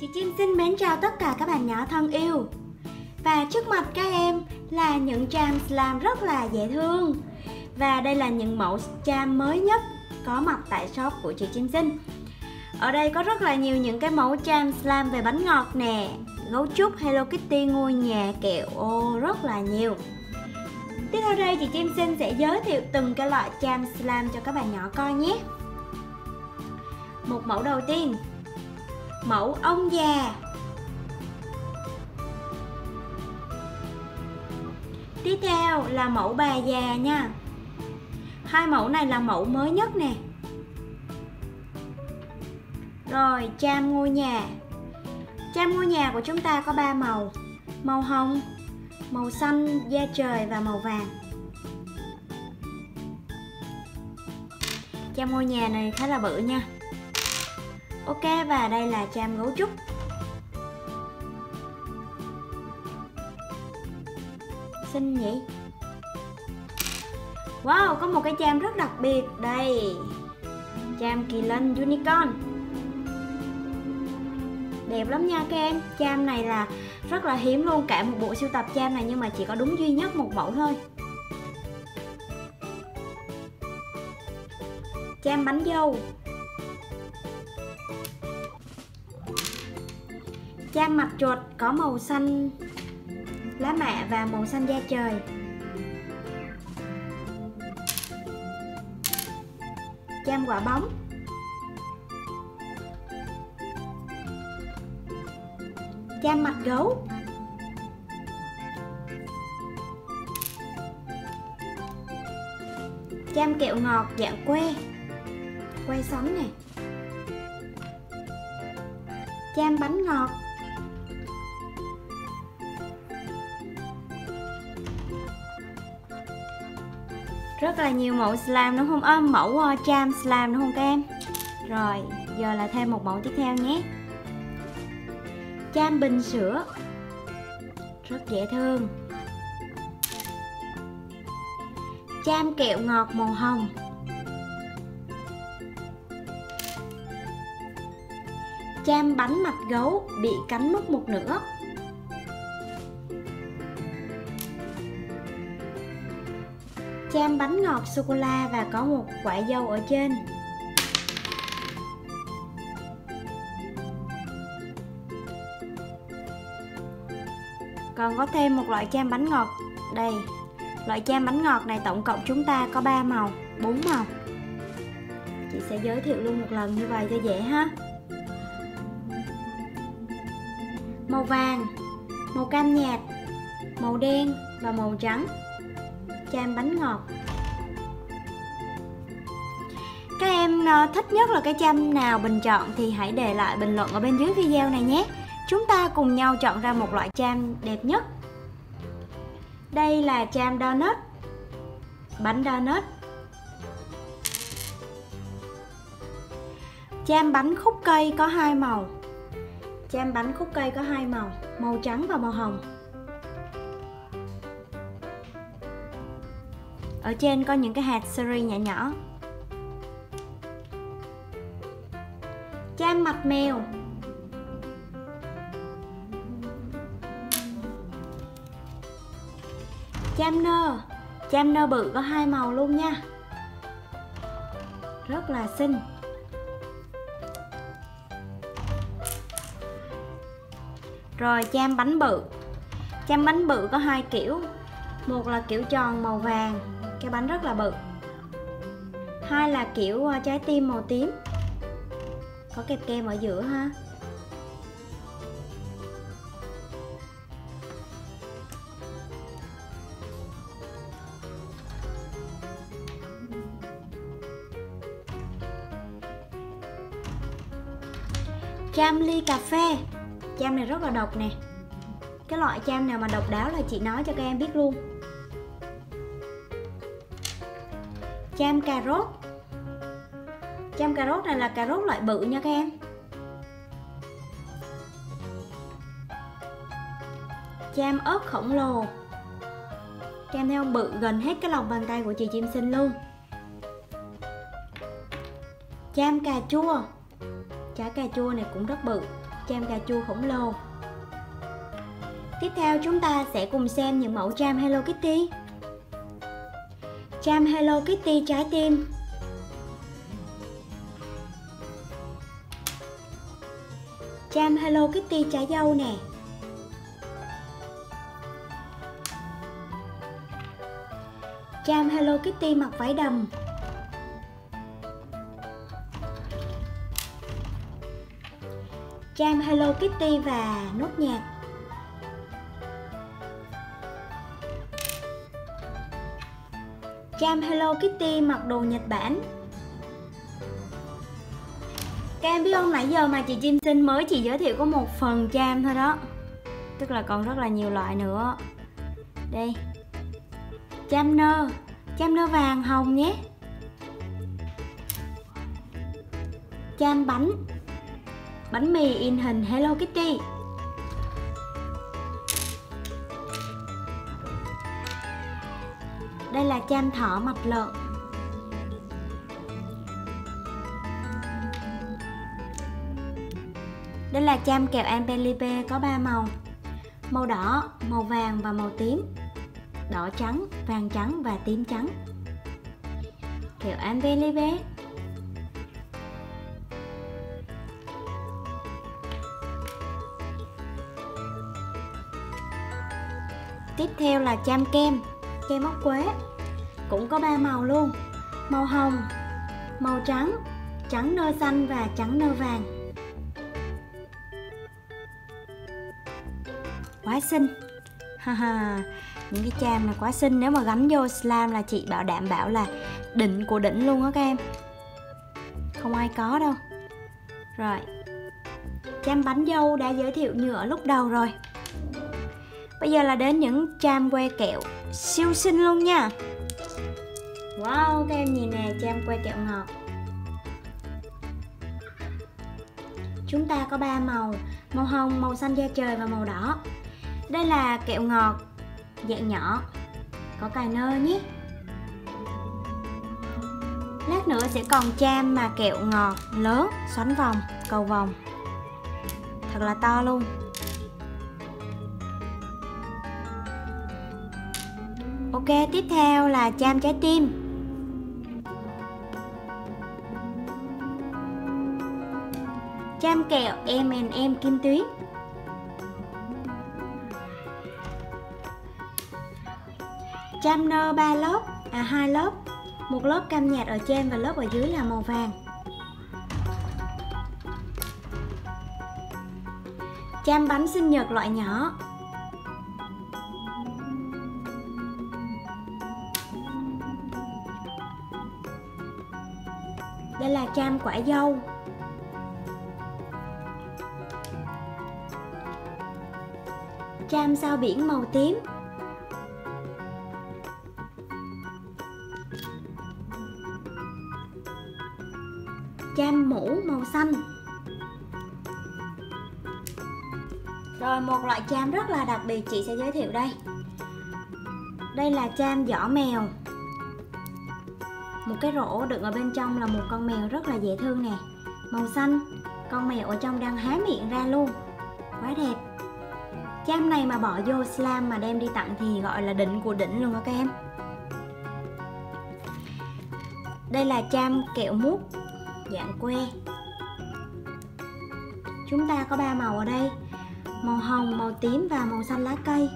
Chị Chim xin mến chào tất cả các bạn nhỏ thân yêu. Và trước mặt các em là những charm slime rất là dễ thương. Và đây là những mẫu charm mới nhất có mặt tại shop của chị Chim Xinh. Ở đây có rất là nhiều những cái mẫu charm slime về bánh ngọt nè, gấu trúc, Hello Kitty, ngôi nhà, kẹo ô, rất là nhiều. Tiếp theo đây chị Chim Xinh sẽ giới thiệu từng cái loại charm slime cho các bạn nhỏ coi nhé. Một mẫu đầu tiên, mẫu ông già. Tiếp theo là mẫu bà già nha. Hai mẫu này là mẫu mới nhất nè. Rồi charm ngôi nhà. Charm ngôi nhà của chúng ta có 3 màu: màu hồng, màu xanh da trời và màu vàng. Charm ngôi nhà này khá là bự nha. Ok, và đây là charm gấu trúc. Xinh nhỉ. Wow, có một cái charm rất đặc biệt đây. Charm kỳ lân unicorn. Đẹp lắm nha các em. Charm này là rất là hiếm luôn, cả một bộ sưu tập charm này nhưng mà chỉ có đúng duy nhất một mẫu thôi. Charm bánh dâu. Charm mặt chuột có màu xanh lá mạ và màu xanh da trời. Charm quả bóng. Charm mặt gấu. Charm kẹo ngọt dạng que, que sắn này. Charm bánh ngọt. Rất là nhiều mẫu slime đúng không? Mẫu charm slime đúng không các em? Rồi, giờ là thêm một mẫu tiếp theo nhé. Charm bình sữa. Rất dễ thương. Charm kẹo ngọt màu hồng. Charm bánh mặt gấu bị cắn mất một nửa. Charm bánh ngọt sô-cô-la và có một quả dâu ở trên. Còn có thêm một loại charm bánh ngọt. Đây, loại charm bánh ngọt này tổng cộng chúng ta có 3 màu, 4 màu. Chị sẽ giới thiệu luôn một lần như vậy cho dễ ha. Màu vàng, màu cam nhạt, màu đen và màu trắng. Charm bánh ngọt. Các em thích nhất là cái charm nào bình chọn thì hãy để lại bình luận ở bên dưới video này nhé. Chúng ta cùng nhau chọn ra một loại charm đẹp nhất. Đây là charm donut. Bánh donut. Charm bánh khúc cây có 2 màu. Charm bánh khúc cây có 2 màu, màu trắng và màu hồng. Ở trên có những cái hạt seri nhỏ nhỏ. Charm mặt mèo. Charm nơ. Charm nơ bự có 2 màu luôn nha. Rất là xinh. Rồi charm bánh bự. Charm bánh bự có 2 kiểu. Một là kiểu tròn màu vàng, cái bánh rất là bự. Hai là kiểu trái tim màu tím, có kẹp kem ở giữa ha. Charm ly cà phê. Charm này rất là độc nè. Cái loại charm nào mà độc đáo là chị nói cho các em biết luôn. Charm cà rốt. Charm cà rốt này là cà rốt loại bự nha các em. Charm ớt khổng lồ. Charm theo bự gần hết cái lòng bàn tay của chị Chim Xinh luôn. Charm cà chua. Trái cà chua này cũng rất bự. tram cà chua khổng lồ. Tiếp theo chúng ta sẽ cùng xem những mẫu tram Hello Kitty. Tram Hello Kitty trái tim. Tram Hello Kitty trái dâu nè. Tram Hello Kitty mặc váy đầm. Tram Hello Kitty và nốt nhạc. Tram Hello Kitty mặc đồ Nhật Bản. Các em biết không, nãy giờ mà chị Chim Xinh mới chỉ giới thiệu có một phần tram thôi đó. Tức là còn rất là nhiều loại nữa. Đây. Tram nơ vàng hồng nhé. Tram bánh. Bánh mì in hình Hello Kitty. Đây là tram thỏ mặt lợn. Đây là tram kẹp Ampelipe có 3 màu. Màu đỏ, màu vàng và màu tím. Đỏ trắng, vàng trắng và tím trắng. Kẹo Ampelipe. Tiếp theo là tram kem. Kem ốc quế. Cũng có 3 màu luôn. Màu hồng, màu trắng, trắng nơ xanh và trắng nơ vàng. Quá xinh. Những cái tram này quá xinh, nếu mà gắn vô slime là chị đảm bảo là đỉnh của đỉnh luôn á các em. Không ai có đâu. Rồi. Tram bánh dâu đã giới thiệu như ở lúc đầu rồi. Bây giờ là đến những tram que kẹo siêu xinh luôn nha. Wow, các em nhìn nè, tram que kẹo ngọt. Chúng ta có 3 màu, màu hồng, màu xanh da trời và màu đỏ. Đây là kẹo ngọt dạng nhỏ, có cài nơ nhé. Lát nữa sẽ còn tram mà kẹo ngọt lớn, xoắn vòng, cầu vòng. Thật là to luôn. Ok, tiếp theo là tram trái tim. Tram kẹo M&M kim tuyến. Tram nơ 3 lớp, 2 lớp. Một lớp cam nhạt ở trên và lớp ở dưới là màu vàng. Tram bánh sinh nhật loại nhỏ. Đây là tram quả dâu. Tram sao biển màu tím. Tram mũ màu xanh. Rồi một loại tram rất là đặc biệt chị sẽ giới thiệu đây. Đây là tram giỏ mèo. Một cái rổ đựng ở bên trong là một con mèo rất là dễ thương nè. Màu xanh. Con mèo ở trong đang há miệng ra luôn. Quá đẹp. Tram này mà bỏ vô slime mà đem đi tặng thì gọi là đỉnh của đỉnh luôn đó các em. Đây là tram kẹo mút dạng que. Chúng ta có 3 màu ở đây. Màu hồng, màu tím và màu xanh lá cây.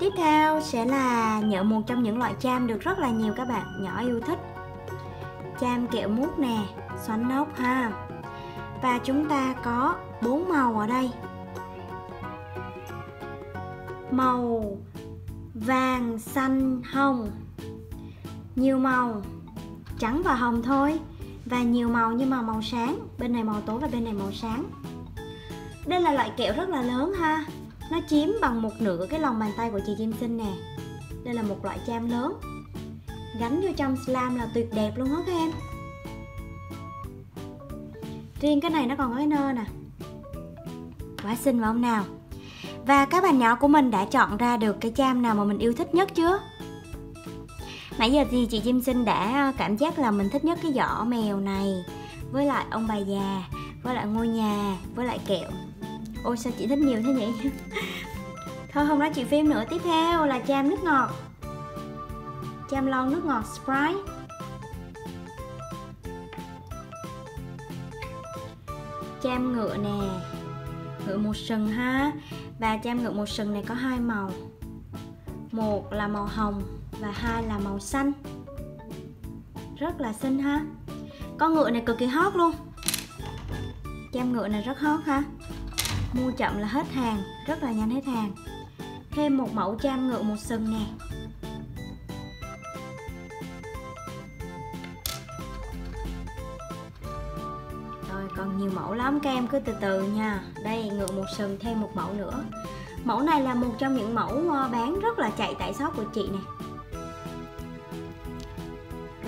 Tiếp theo sẽ là một trong những loại tram được rất là nhiều các bạn nhỏ yêu thích. Tram kẹo mút nè, xoắn nóc ha. Và chúng ta có 4 màu ở đây. Màu vàng, xanh, hồng. Nhiều màu, trắng và hồng thôi. Và nhiều màu nhưng mà màu sáng. Bên này màu tối và bên này màu sáng. Đây là loại kẹo rất là lớn ha. Nó chiếm bằng một nửa cái lòng bàn tay của chị Chim Xinh nè. Đây là một loại tram lớn. Gắn vô trong slime là tuyệt đẹp luôn á các em. Riêng cái này nó còn có cái nơ nè. Quá xinh phải không nào. Và các bạn nhỏ của mình đã chọn ra được cái tram nào mà mình yêu thích nhất chưa? Nãy giờ thì chị Chim Xinh đã cảm giác là mình thích nhất cái giỏ mèo này, với lại ông bà già, với lại ngôi nhà, với lại kẹo. Ôi sao chị thích nhiều thế nhỉ? Thôi không nói chuyện phim nữa, tiếp theo là cham nước ngọt, cham lon nước ngọt Sprite. Cham ngựa nè, ngựa một sừng ha. Và cham ngựa một sừng này có hai màu, một là màu hồng và hai là màu xanh. Rất là xinh ha. Con ngựa này cực kỳ hot luôn. Cham ngựa này rất hot ha. Mua chậm là hết hàng, rất là nhanh hết hàng. Thêm một mẫu cham ngựa một sừng nè. Rồi còn nhiều mẫu lắm, các em cứ từ từ nha. Đây ngựa một sừng thêm một mẫu nữa. Mẫu này là một trong những mẫu bán rất là chạy tại shop của chị nè.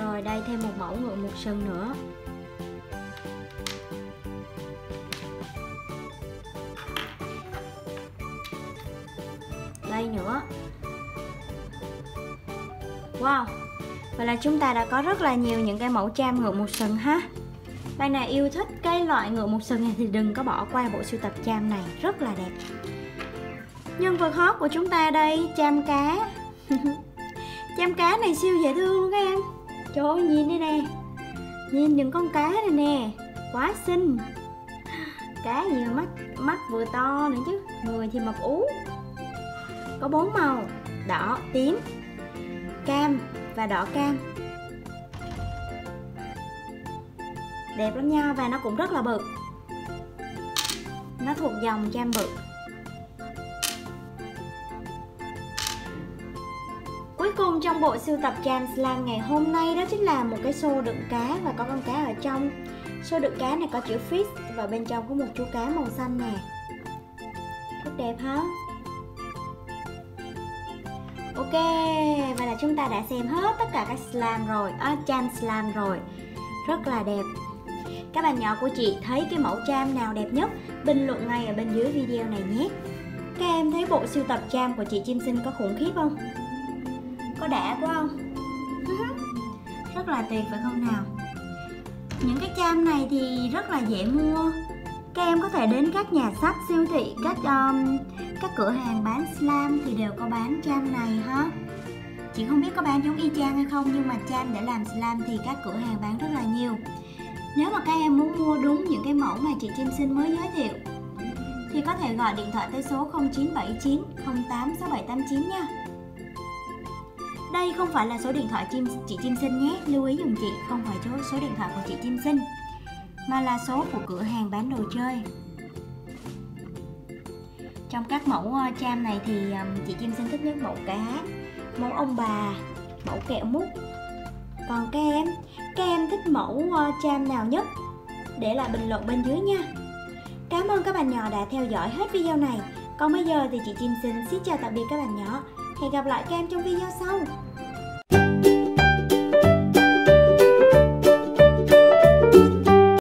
Rồi đây thêm một mẫu ngựa một sừng nữa. Đây nữa. Wow, vậy là chúng ta đã có rất là nhiều những cái mẫu cham ngựa một sừng ha. Bạn nào yêu thích cái loại ngựa một sừng này thì đừng có bỏ qua bộ sưu tập cham này, rất là đẹp. Nhân vật hot của chúng ta đây, cham cá. Cham cá này siêu dễ thương luôn các em. Trời ơi, nhìn đây nè. Nhìn những con cá này nè, quá xinh. Cá gì mà mắt vừa to nữa chứ, người thì mập ú. Có 4 màu, đỏ, tím, cam và đỏ cam. Đẹp lắm nha, và nó cũng rất là bự. Nó thuộc dòng cham bự. Cuối cùng trong bộ sưu tập cham slam ngày hôm nay đó chính là một cái xô đựng cá và có con cá ở trong. Xô đựng cá này có chữ fish và bên trong có một chú cá màu xanh nè. Rất đẹp ha. Ok, vậy là chúng ta đã xem hết tất cả các slam rồi, cham slam rồi. Rất là đẹp. Các bạn nhỏ của chị thấy cái mẫu cham nào đẹp nhất, bình luận ngay ở bên dưới video này nhé. Các em thấy bộ sưu tập cham của chị Chim Xinh có khủng khiếp không? Có đã quá không? Rất là tuyệt phải không nào? Những cái cham này thì rất là dễ mua. Các em có thể đến các nhà sách, siêu thị, các cửa hàng bán slam thì đều có bán cham này ha. Chị không biết có bán giống y chang hay không, nhưng mà cham để làm slam thì các cửa hàng bán rất là nhiều. Nếu mà các em muốn mua đúng những cái mẫu mà chị Chim Xinh mới giới thiệu thì có thể gọi điện thoại tới số 0979 086789 nha. Đây không phải là số điện thoại chị Chim Xinh nhé, lưu ý dùm chị, không phải số điện thoại của chị Chim Xinh mà là số của cửa hàng bán đồ chơi. Trong các mẫu cham này thì chị Chim Xinh thích nhất mẫu cá, mẫu ông bà, mẫu kẹo mút. Còn các em thích mẫu cham nào nhất? Để lại bình luận bên dưới nha. Cảm ơn các bạn nhỏ đã theo dõi hết video này. Còn bây giờ thì chị Chim Xinh xin chào tạm biệt các bạn nhỏ. Hẹn gặp lại các em trong video sau.